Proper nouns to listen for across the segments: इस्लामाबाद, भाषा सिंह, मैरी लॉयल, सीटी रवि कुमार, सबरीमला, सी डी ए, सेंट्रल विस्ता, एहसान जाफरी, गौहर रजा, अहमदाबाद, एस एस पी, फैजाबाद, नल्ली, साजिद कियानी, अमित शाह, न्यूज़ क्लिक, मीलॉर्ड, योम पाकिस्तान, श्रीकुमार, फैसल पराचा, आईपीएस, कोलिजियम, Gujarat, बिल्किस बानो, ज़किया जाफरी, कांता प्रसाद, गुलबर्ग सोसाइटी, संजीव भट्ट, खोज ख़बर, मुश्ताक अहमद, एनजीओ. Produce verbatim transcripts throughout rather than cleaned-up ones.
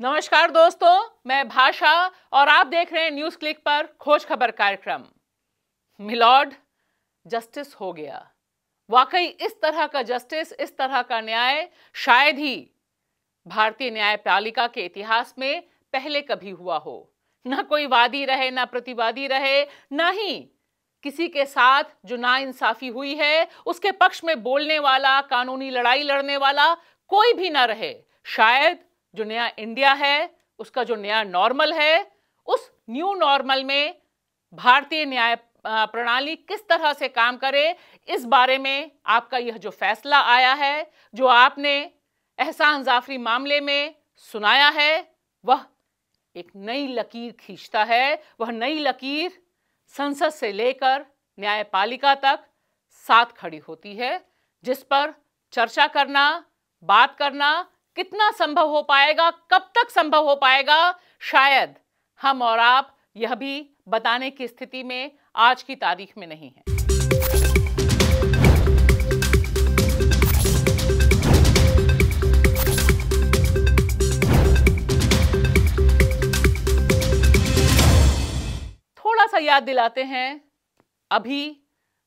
नमस्कार दोस्तों, मैं भाषा और आप देख रहे हैं न्यूज़ क्लिक पर खोज खबर कार्यक्रम। मीलॉर्ड जस्टिस हो गया। वाकई इस तरह का जस्टिस, इस तरह का न्याय शायद ही भारतीय न्यायपालिका के इतिहास में पहले कभी हुआ हो। ना कोई वादी रहे, ना प्रतिवादी रहे, ना ही किसी के साथ जो नाइंसाफी हुई है उसके पक्ष में बोलने वाला, कानूनी लड़ाई लड़ने वाला कोई भी ना रहे। शायद जो नया इंडिया है, उसका जो नया नॉर्मल है, उस न्यू नॉर्मल में भारतीय न्याय प्रणाली किस तरह से काम करे, इस बारे में आपका यह जो फैसला आया है, जो आपने एहसान जाफरी मामले में सुनाया है, वह एक नई लकीर खींचता है। वह नई लकीर संसद से लेकर न्यायपालिका तक साथ खड़ी होती है, जिस पर चर्चा करना, बात करना कितना संभव हो पाएगा, कब तक संभव हो पाएगा, शायद हम और आप यह भी बताने की स्थिति में आज की तारीख में नहीं है। थोड़ा सा याद दिलाते हैं अभी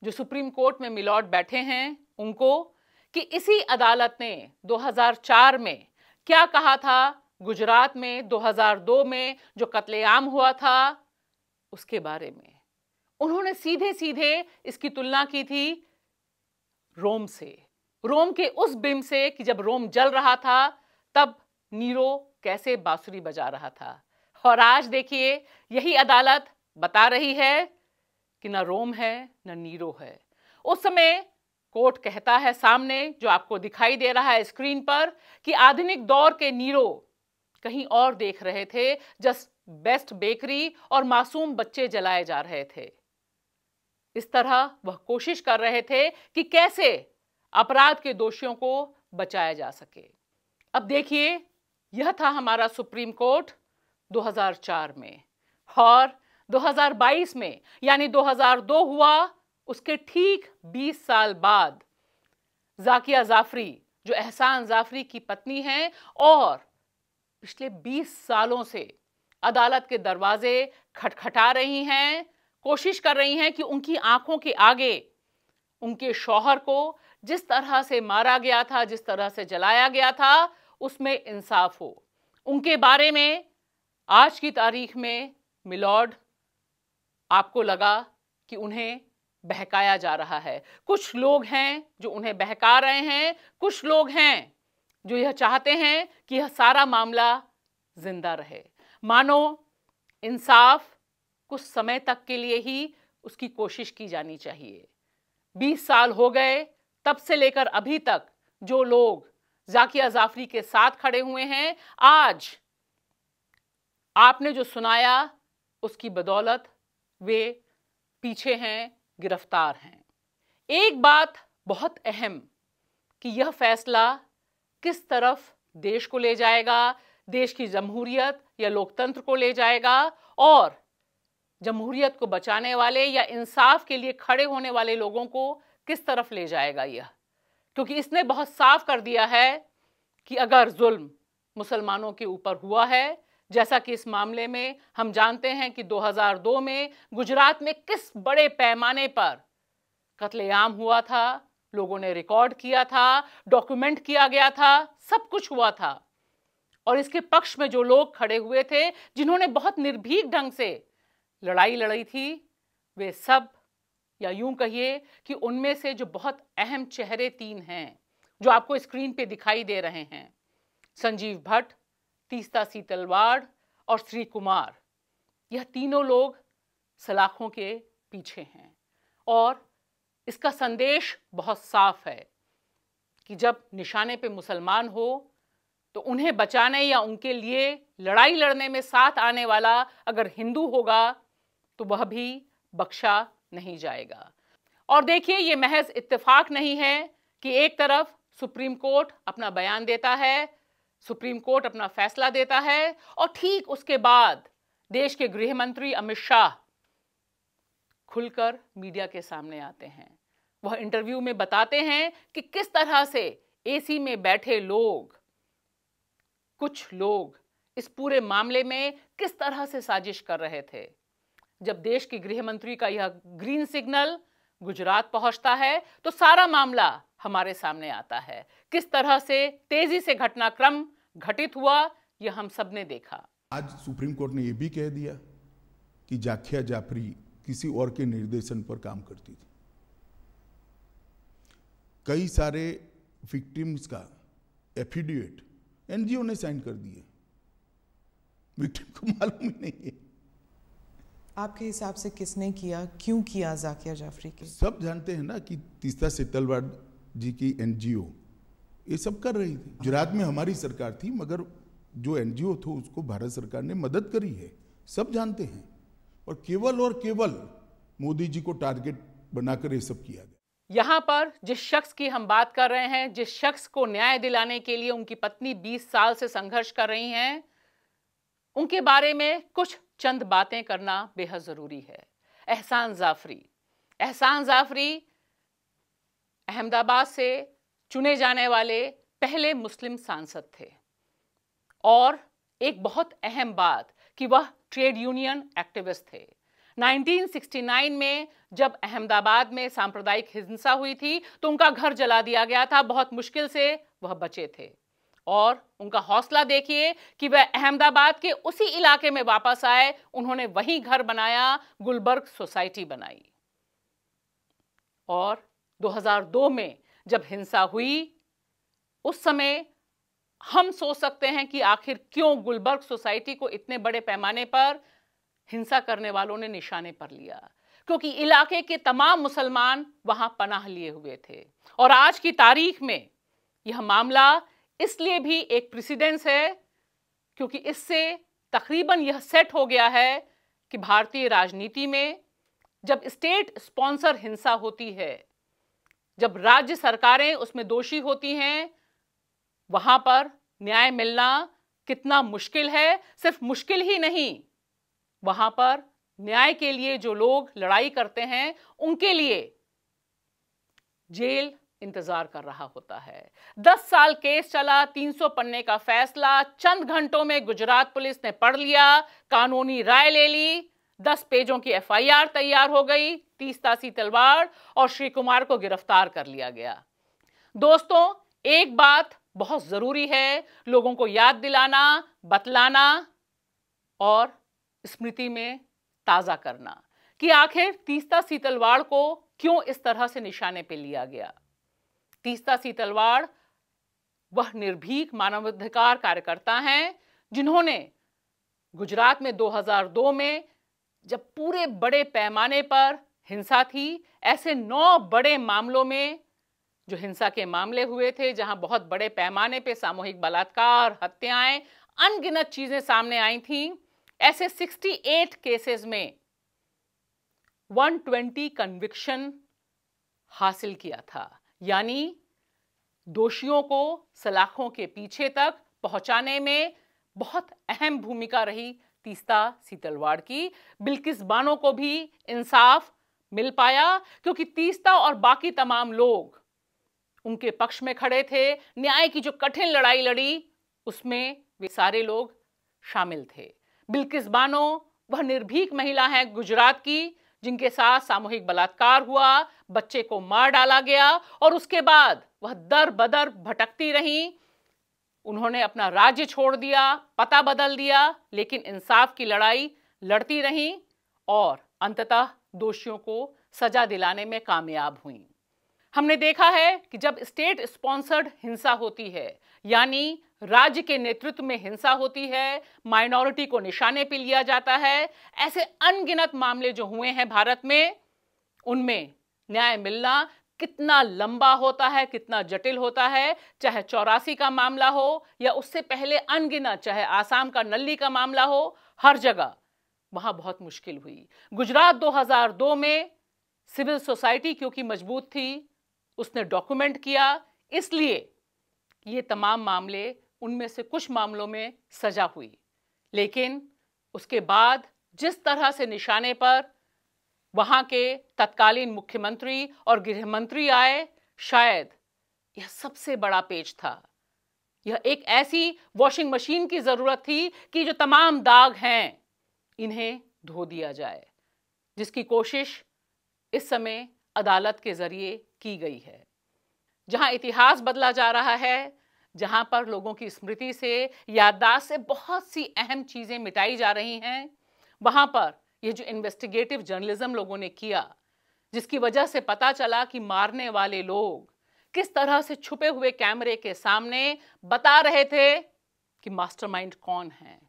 जो सुप्रीम कोर्ट में मीलॉर्ड बैठे हैं उनको, कि इसी अदालत ने दो हज़ार चार में क्या कहा था। गुजरात में दो हज़ार दो में जो कत्लेआम हुआ था उसके बारे में उन्होंने सीधे सीधे इसकी तुलना की थी रोम से, रोम के उस बिम से कि जब रोम जल रहा था तब नीरो कैसे बांसुरी बजा रहा था। और आज देखिए यही अदालत बता रही है कि ना रोम है ना नीरो है। उस समय कोर्ट कहता है, सामने जो आपको दिखाई दे रहा है स्क्रीन पर, कि आधुनिक दौर के नीरो कहीं और देख रहे थे, जस्ट बेस्ट बेकरी और मासूम बच्चे जलाए जा रहे थे। इस तरह वह कोशिश कर रहे थे कि कैसे अपराध के दोषियों को बचाया जा सके। अब देखिए, यह था हमारा सुप्रीम कोर्ट दो हज़ार चार में, और दो हज़ार बाईस में यानी दो हज़ार दो हुआ उसके ठीक बीस साल बाद ज़किया जाफरी, जो एहसान जाफरी की पत्नी हैं और पिछले बीस सालों से अदालत के दरवाजे खटखटा रही हैं, कोशिश कर रही हैं कि उनकी आंखों के आगे उनके शौहर को जिस तरह से मारा गया था, जिस तरह से जलाया गया था, उसमें इंसाफ हो। उनके बारे में आज की तारीख में मीलॉर्ड, आपको लगा कि उन्हें बहकाया जा रहा है। कुछ लोग हैं जो उन्हें बहका रहे हैं, कुछ लोग हैं जो यह चाहते हैं कि यह सारा मामला जिंदा रहे, मानो इंसाफ कुछ समय तक के लिए ही उसकी कोशिश की जानी चाहिए। बीस साल हो गए, तब से लेकर अभी तक जो लोग ज़किया जाफरी के साथ खड़े हुए हैं, आज आपने जो सुनाया उसकी बदौलत वे पीछे हैं, गिरफ्तार हैं। एक बात बहुत अहम कि यह फैसला किस तरफ देश को ले जाएगा, देश की जमहूरियत या लोकतंत्र को ले जाएगा, और जमहूरियत को बचाने वाले या इंसाफ के लिए खड़े होने वाले लोगों को किस तरफ ले जाएगा यह, क्योंकि इसने बहुत साफ कर दिया है कि अगर जुल्म मुसलमानों के ऊपर हुआ है, जैसा कि इस मामले में हम जानते हैं कि दो हज़ार दो में गुजरात में किस बड़े पैमाने पर कत्लेआम हुआ था, लोगों ने रिकॉर्ड किया था, डॉक्यूमेंट किया गया था, सब कुछ हुआ था, और इसके पक्ष में जो लोग खड़े हुए थे, जिन्होंने बहुत निर्भीक ढंग से लड़ाई लड़ी थी, वे सब, या यूं कहिए कि उनमें से जो बहुत अहम चेहरे तीन हैं जो आपको स्क्रीन पे दिखाई दे रहे हैं, संजीव भट्ट, तीस्ता सीतलवाड़ और श्रीकुमार, यह तीनों लोग सलाखों के पीछे हैं। और इसका संदेश बहुत साफ है कि जब निशाने पे मुसलमान हो तो उन्हें बचाने या उनके लिए लड़ाई लड़ने में साथ आने वाला अगर हिंदू होगा तो वह भी बख्शा नहीं जाएगा। और देखिए, ये महज इत्तेफाक नहीं है कि एक तरफ सुप्रीम कोर्ट अपना बयान देता है, सुप्रीम कोर्ट अपना फैसला देता है, और ठीक उसके बाद देश के गृह मंत्री अमित शाह खुलकर मीडिया के सामने आते हैं। वह इंटरव्यू में बताते हैं कि किस तरह से एसी में बैठे लोग, कुछ लोग इस पूरे मामले में किस तरह से साजिश कर रहे थे। जब देश की गृह मंत्री का यह ग्रीन सिग्नल गुजरात पहुंचता है तो सारा मामला हमारे सामने आता है। किस तरह से तेजी से घटनाक्रम घटित हुआ यह हम सब ने देखा। आज सुप्रीम कोर्ट ने यह भी कह दिया कि ज़किया जाफरी किसी और के निर्देशन पर काम करती थी। कई सारे विक्टिम्स का एफिडेविट एनजीओ ने साइन कर दिए, विक्टिम को मालूम ही नहीं है। आपके हिसाब से किसने किया, क्यों किया ज़किया जाफरी के? सब जानते हैं ना कि तीस्ता सीतलवाड़ जी की एनजीओ ये सब कर रही थी। गुजरात में हमारी सरकार थी मगर जो एनजीओ था उसको भारत सरकार ने मदद करी है, सब जानते हैं। और केवल और केवल मोदी जी को टारगेट बनाकर ये सब किया गया। यहाँ पर जिस शख्स की हम बात कर रहे हैं, जिस शख्स को न्याय दिलाने के लिए उनकी पत्नी बीस साल से संघर्ष कर रही हैं, उनके बारे में कुछ चंद बातें करना बेहद ज़रूरी है। एहसान जाफरी एहसान जाफरी अहमदाबाद से चुने जाने वाले पहले मुस्लिम सांसद थे। और एक बहुत अहम बात कि वह ट्रेड यूनियन एक्टिविस्ट थे। उन्नीस सौ उनहत्तर में जब अहमदाबाद में सांप्रदायिक हिंसा हुई थी तो उनका घर जला दिया गया था। बहुत मुश्किल से वह बचे थे और उनका हौसला देखिए कि वह अहमदाबाद के उसी इलाके में वापस आए। उन्होंने वहीं घर बनाया, गुलबर्ग सोसाइटी बनाई। और दो हज़ार दो में जब हिंसा हुई उस समय हम सोच सकते हैं कि आखिर क्यों गुलबर्ग सोसाइटी को इतने बड़े पैमाने पर हिंसा करने वालों ने निशाने पर लिया, क्योंकि इलाके के तमाम मुसलमान वहां पनाह लिए हुए थे। और आज की तारीख में यह मामला इसलिए भी एक प्रेसिडेंस है क्योंकि इससे तकरीबन यह सेट हो गया है कि भारतीय राजनीति में जब स्टेट स्पॉन्सर हिंसा होती है, जब राज्य सरकारें उसमें दोषी होती हैं, वहां पर न्याय मिलना कितना मुश्किल है। सिर्फ मुश्किल ही नहीं, वहां पर न्याय के लिए जो लोग लड़ाई करते हैं उनके लिए जेल इंतजार कर रहा होता है। दस साल केस चला, तीन सौ पन्ने का फैसला चंद घंटों में गुजरात पुलिस ने पढ़ लिया, कानूनी राय ले ली, दस पेजों की एफ आई आर तैयार हो गई। तीस्ता सीतलवाड़ और श्रीकुमार को गिरफ्तार कर लिया गया। दोस्तों, एक बात बहुत जरूरी है लोगों को याद दिलाना, बतलाना और स्मृति में ताजा करना कि आखिर तीस्ता सीतलवाड़ को क्यों इस तरह से निशाने पर लिया गया। तीस्ता सीतलवाड़ वह निर्भीक मानवाधिकार कार्यकर्ता हैं जिन्होंने गुजरात में दो हज़ार दो में जब पूरे बड़े पैमाने पर हिंसा थी, ऐसे नौ बड़े मामलों में जो हिंसा के मामले हुए थे जहां बहुत बड़े पैमाने पे सामूहिक बलात्कार, हत्याएं, अनगिनत चीजें सामने आई थीं, ऐसे अड़सठ केसेस में एक सौ बीस कन्विक्शन हासिल किया था। यानी दोषियों को सलाखों के पीछे तक पहुंचाने में बहुत अहम भूमिका रही तीस्ता सीतलवाड़ की। बिल्किस बानो को भी इंसाफ मिल पाया क्योंकि तीस्ता और बाकी तमाम लोग उनके पक्ष में खड़े थे। न्याय की जो कठिन लड़ाई लड़ी उसमें वे सारे लोग शामिल थे। बिल्किस बानो वह निर्भीक महिला हैं गुजरात की जिनके साथ सामूहिक बलात्कार हुआ, बच्चे को मार डाला गया और उसके बाद वह दर बदर भटकती रहीं। उन्होंने अपना राज्य छोड़ दिया, पता बदल दिया, लेकिन इंसाफ की लड़ाई लड़ती रहीं और अंततः दोषियों को सजा दिलाने में कामयाब हुईं। हमने देखा है कि जब स्टेट स्पॉन्सर्ड हिंसा होती है, यानी राज्य के नेतृत्व में हिंसा होती है, माइनॉरिटी को निशाने पर लिया जाता है, ऐसे अनगिनत मामले जो हुए हैं भारत में, उनमें न्याय मिलना कितना लंबा होता है, कितना जटिल होता है। चाहे चौरासी का मामला हो या उससे पहले अनगिनत, चाहे आसाम का नल्ली का मामला हो, हर जगह वहां बहुत मुश्किल हुई। गुजरात दो हज़ार दो में सिविल सोसाइटी क्योंकि मजबूत थी उसने डॉक्यूमेंट किया, इसलिए ये तमाम मामले, उनमें से कुछ मामलों में सजा हुई, लेकिन उसके बाद जिस तरह से निशाने पर वहाँ के तत्कालीन मुख्यमंत्री और गृह मंत्री आए, शायद यह सबसे बड़ा पेच था यह एक ऐसी वॉशिंग मशीन की जरूरत थी कि जो तमाम दाग हैं इन्हें धो दिया जाए, जिसकी कोशिश इस समय अदालत के जरिए की गई है। जहां इतिहास बदला जा रहा है, जहां पर लोगों की स्मृति से, याददाश्त से बहुत सी अहम चीजें मिटाई जा रही हैं, वहां पर यह जो इन्वेस्टिगेटिव जर्नलिज्म लोगों ने किया, जिसकी वजह से पता चला कि मारने वाले लोग किस तरह से छुपे हुए कैमरे के सामने बता रहे थे कि मास्टरमाइंड कौन है,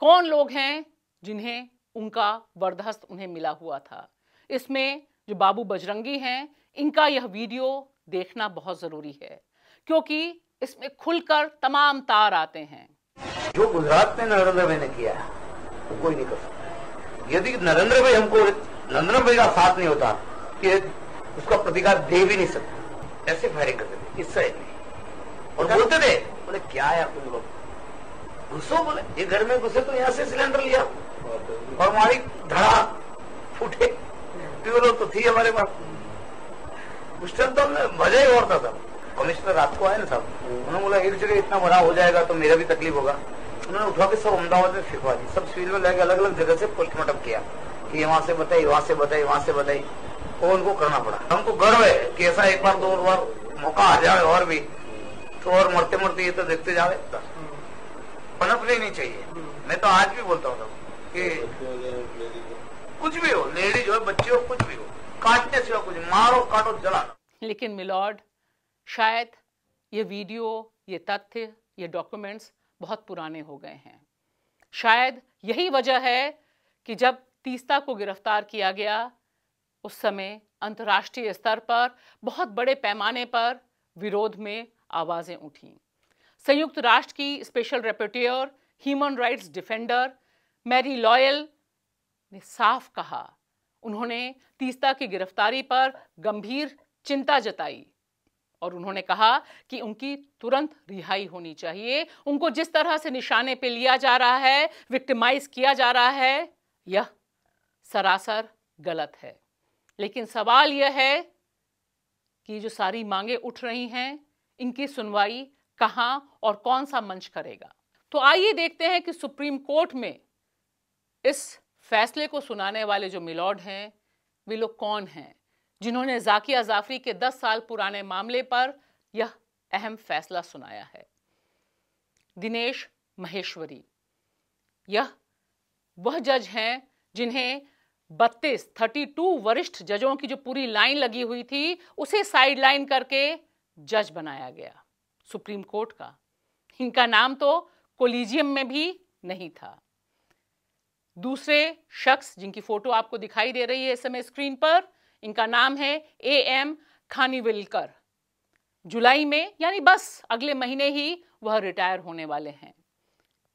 कौन लोग हैं जिन्हें उनका वरदहस्त उन्हें मिला हुआ था। इसमें जो बाबू बजरंगी हैं, इनका यह वीडियो देखना बहुत ज़रूरी है, क्योंकि इसमें खुलकर तमाम तार आते हैं। जो गुजरात में नरेंद्र भाई ने किया है वो कोई नहीं कर सकता। यदि नरेंद्र भाई हमको नरेंद्र भाई का साथ नहीं होता कि उसका प्रतिकार दे भी नहीं सकता, ऐसे फायरिंग करते थे इस साइड में और बोलते थे, बोले क्या है उन लोग घुसो, बोले ये घर में घुसे तो यहाँ से सिलेंडर लिया और हमारी धड़ा फूटे, लोग तो थी हमारे पास उस टाइम तो हमने मजा ही और था। था कमिश्नर रात को आए ना साहब, उन्होंने बोला एक जगह इतना बड़ा हो जाएगा तो मेरा भी तकलीफ होगा, उन्होंने उठा के सब अहमदाबाद में फिकवा दी, सब सिविल में लेके अलग अलग जगह से पोस्टमार्टम किया कि वहां से बताई वहां से बताई वहां से बताई और उनको करना पड़ा। हमको गर्व है कि ऐसा एक बार दो बार मौका आ जाए और भी तो और मरते मरते ये तो देखते जा रहे, पनपने नहीं चाहिए। मैं तो आज भी बोलता हूँ कि कुछ भी हो, लेडीज हो, बच्चे हो, कुछ भी हो, काटने से हो, कुछ मारो काटो जला। लेकिन मिलॉर्ड, शायद ये वीडियो, ये तथ्य, ये डॉक्यूमेंट्स बहुत पुराने हो गए हैं। शायद यही वजह है कि जब तीस्ता को गिरफ्तार किया गया उस समय अंतर्राष्ट्रीय स्तर पर बहुत बड़े पैमाने पर विरोध में आवाज़ें उठीं। संयुक्त राष्ट्र की special rapporteur, human rights defender मैरी लॉयल ने साफ कहा, उन्होंने तीस्ता की गिरफ्तारी पर गंभीर चिंता जताई और उन्होंने कहा कि उनकी तुरंत रिहाई होनी चाहिए। उनको जिस तरह से निशाने पे लिया जा रहा है, विक्टिमाइज किया जा रहा है, यह सरासर गलत है। लेकिन सवाल यह है कि जो सारी मांगे उठ रही हैं, इनकी सुनवाई कहाँ और कौन सा मंच करेगा। तो आइए देखते हैं कि सुप्रीम कोर्ट में इस फैसले को सुनाने वाले जो मिलॉर्ड हैं वे लोग कौन हैं, जिन्होंने ज़किया जाफरी के दस साल पुराने मामले पर यह अहम फैसला सुनाया है। दिनेश महेश्वरी यह वह जज हैं जिन्हें बत्तीस थर्टी टू वरिष्ठ जजों की जो पूरी लाइन लगी हुई थी उसे साइड लाइन करके जज बनाया गया सुप्रीम कोर्ट का। इनका नाम तो कोलिजियम में भी नहीं था। दूसरे शख्स जिनकी फोटो आपको दिखाई दे रही है इस समय स्क्रीन पर, इनका नाम है ए एम खानीविलकर। जुलाई में, यानी बस अगले महीने ही, वह रिटायर होने वाले हैं।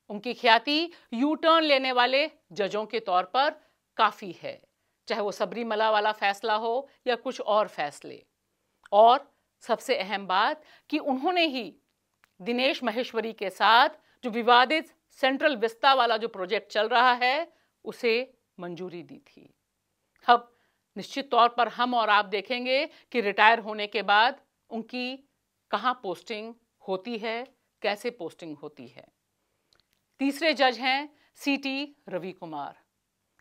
उनकी ख्याति यू टर्न लेने वाले जजों के तौर पर काफ़ी है, चाहे वो सबरीमला वाला फैसला हो या कुछ और फैसले। और सबसे अहम बात कि उन्होंने ही दिनेश महेश्वरी के साथ जो विवादित सेंट्रल विस्ता वाला जो प्रोजेक्ट चल रहा है उसे मंजूरी दी थी। अब निश्चित तौर पर हम और आप देखेंगे कि रिटायर होने के बाद उनकी कहाँ पोस्टिंग होती है, कैसे पोस्टिंग होती है। तीसरे जज हैं सीटी रवि कुमार,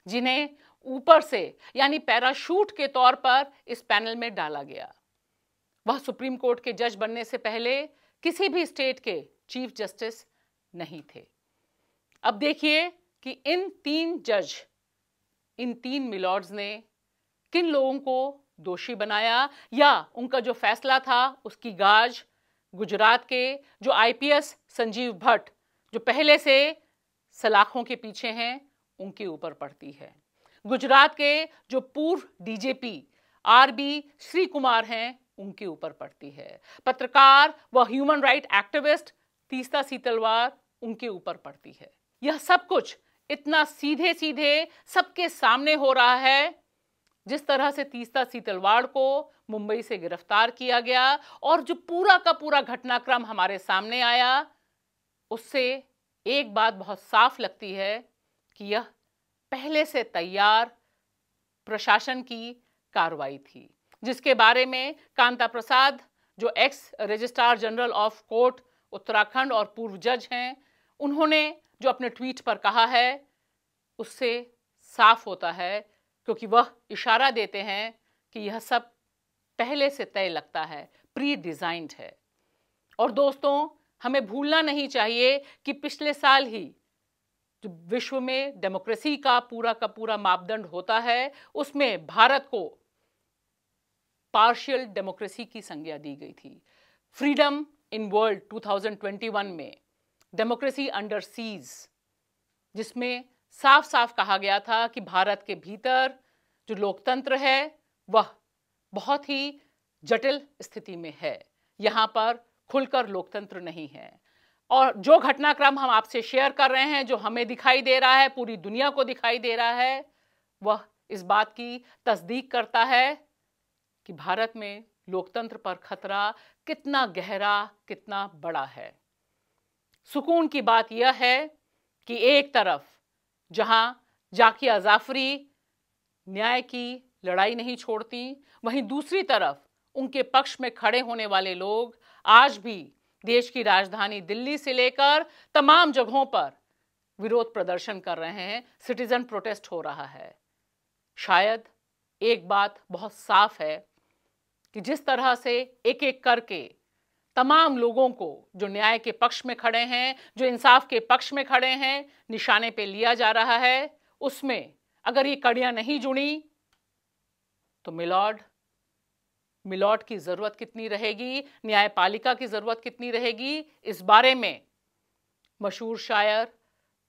जिन्हें ऊपर से यानी पैराशूट के तौर पर इस पैनल में डाला गया। वह सुप्रीम कोर्ट के जज बनने से पहले किसी भी स्टेट के चीफ जस्टिस नहीं थे। अब देखिए कि इन तीन जज, इन तीन मिलॉर्ड्स ने किन लोगों को दोषी बनाया या उनका जो फैसला था उसकी गाज गुजरात के जो आईपीएस संजीव भट्ट, जो पहले से सलाखों के पीछे हैं, उनके ऊपर पड़ती है। गुजरात के जो पूर्व डीजीपी आरबी श्रीकुमार हैं, उनके ऊपर पड़ती है। पत्रकार व human right activist Teesta Setalvad, उनके ऊपर पड़ती है। यह सब कुछ इतना सीधे सीधे सबके सामने हो रहा है। जिस तरह से तीस्ता सीतलवाड़ को मुंबई से गिरफ्तार किया गया और जो पूरा का पूरा घटनाक्रम हमारे सामने आया, उससे एक बात बहुत साफ लगती है कि यह पहले से तैयार प्रशासन की कार्रवाई थी, जिसके बारे में कांता प्रसाद, जो ex registrar general of court, Uttarakhand और पूर्व जज हैं, उन्होंने जो अपने ट्वीट पर कहा है उससे साफ होता है, क्योंकि वह इशारा देते हैं कि यह सब पहले से तय लगता है, प्री डिजाइंड है। और दोस्तों, हमें भूलना नहीं चाहिए कि पिछले साल ही जो विश्व में डेमोक्रेसी का पूरा का पूरा मापदंड होता है उसमें भारत को पार्शियल डेमोक्रेसी की संज्ञा दी गई थी। फ्रीडम इन वर्ल्ड दो हज़ार इक्कीस में डेमोक्रेसी अंडर सीज, जिसमें साफ साफ कहा गया था कि भारत के भीतर जो लोकतंत्र है वह बहुत ही जटिल स्थिति में है, यहाँ पर खुलकर लोकतंत्र नहीं है। और जो घटनाक्रम हम आपसे शेयर कर रहे हैं, जो हमें दिखाई दे रहा है, पूरी दुनिया को दिखाई दे रहा है, वह इस बात की तस्दीक करता है कि भारत में लोकतंत्र पर खतरा कितना गहरा, कितना बड़ा है। सुकून की बात यह है कि एक तरफ जहां ज़किया जाफरी न्याय की लड़ाई नहीं छोड़ती, वहीं दूसरी तरफ उनके पक्ष में खड़े होने वाले लोग आज भी देश की राजधानी दिल्ली से लेकर तमाम जगहों पर विरोध प्रदर्शन कर रहे हैं, सिटीजन प्रोटेस्ट हो रहा है। शायद एक बात बहुत साफ है कि जिस तरह से एक एक करके तमाम लोगों को जो न्याय के पक्ष में खड़े हैं, जो इंसाफ के पक्ष में खड़े हैं, निशाने पे लिया जा रहा है, उसमें अगर ये कड़ियां नहीं जुड़ी तो मीलॉर्ड मीलॉर्ड की ज़रूरत कितनी रहेगी, न्यायपालिका की ज़रूरत कितनी रहेगी। इस बारे में मशहूर शायर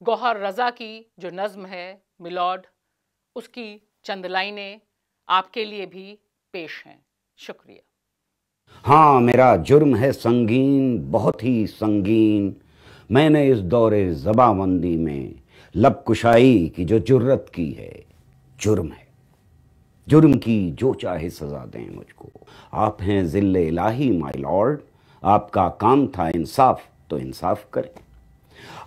गौहर रजा की जो नज़्म है मीलॉर्ड, उसकी चंद लाइनें आपके लिए भी पेश हैं। शुक्रिया। हाँ, मेरा जुर्म है संगीन, बहुत ही संगीन, मैंने इस दौरे ज़बाबंदी में लब कुशाई की जो जुर्रत की है, जुर्म है, जुर्म की जो चाहे सजा दें मुझको। आप हैं जिल्ले इलाही माय लॉर्ड, आपका काम था इंसाफ तो इंसाफ करें,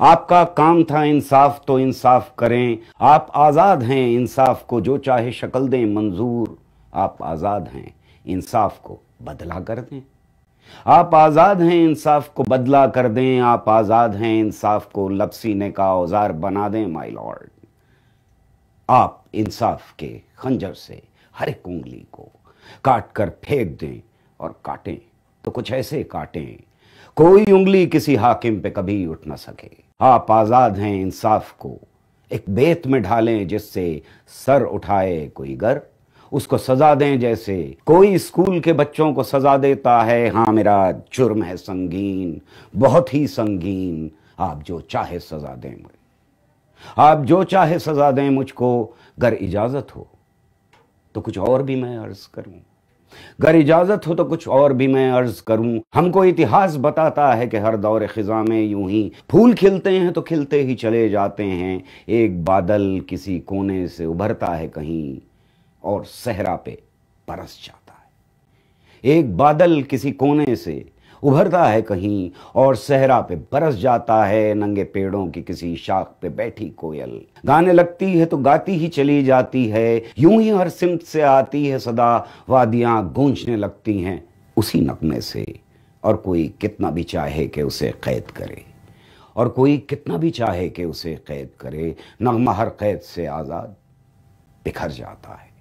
आपका काम था इंसाफ तो इंसाफ करें। आप आज़ाद हैं, इंसाफ को जो चाहे शक्ल दें मंजूर, आप आज़ाद हैं, इंसाफ को बदला कर दें, आप आज़ाद हैं, इंसाफ को बदला कर दें, आप आज़ाद हैं, इंसाफ को लब सीने का औजार बना दें माय लॉर्ड। आप इंसाफ के खंजर से हर एक उंगली को काट कर फेंक दें, और काटें तो कुछ ऐसे काटें कोई उंगली किसी हाकिम पे कभी उठ ना सके। आप आज़ाद हैं, इंसाफ को एक बेत में ढालें जिससे सर उठाए कोई गर, उसको सजा दें जैसे कोई स्कूल के बच्चों को सजा देता है। हाँ, मेरा जुर्म है संगीन, बहुत ही संगीन, आप जो चाहे सजा दें मुझे, आप जो चाहे सजा दें मुझको। गर इजाजत हो तो कुछ और भी मैं अर्ज करूं, गर इजाजत हो तो कुछ और भी मैं अर्ज करूं। हमको इतिहास बताता है कि हर दौर खिजा में यूं ही फूल खिलते हैं तो खिलते ही चले जाते हैं। एक बादल किसी कोने से उभरता है कहीं और सहरा पे बरस जाता है, एक बादल किसी कोने से उभरता है कहीं और सहरा पे बरस जाता है। नंगे पेड़ों की किसी शाख पे बैठी कोयल गाने लगती है तो गाती ही चली जाती है, यूं ही हर सिमत से आती है सदा, वादियां गूंजने लगती हैं उसी नगमे से। और कोई कितना भी चाहे कि उसे कैद करे, और कोई कितना भी चाहे कि उसे कैद करे, नगमा हर कैद से आज़ाद बिखर जाता है।